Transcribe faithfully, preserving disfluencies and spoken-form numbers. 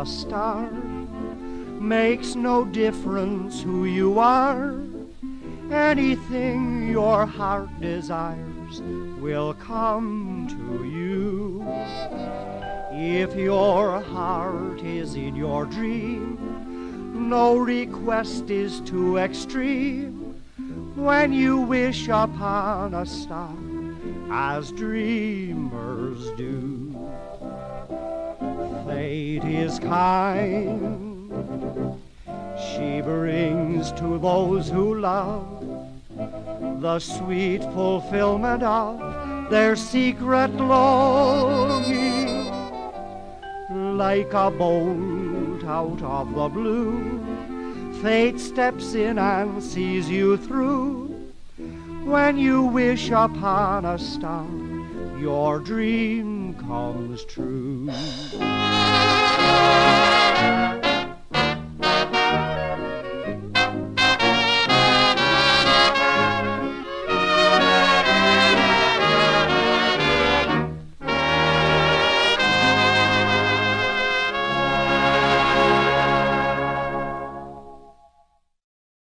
a star. Makes no difference who you are. Anything your heart desires will come to you. If your heart is in your dream, no request is too extreme. When you wish upon a star, as dreamers do, fate is kind. She brings to those who love the sweet fulfillment of their secret longing. Like a bolt out of the blue, fate steps in and sees you through. When you wish upon a star, your dream comes true.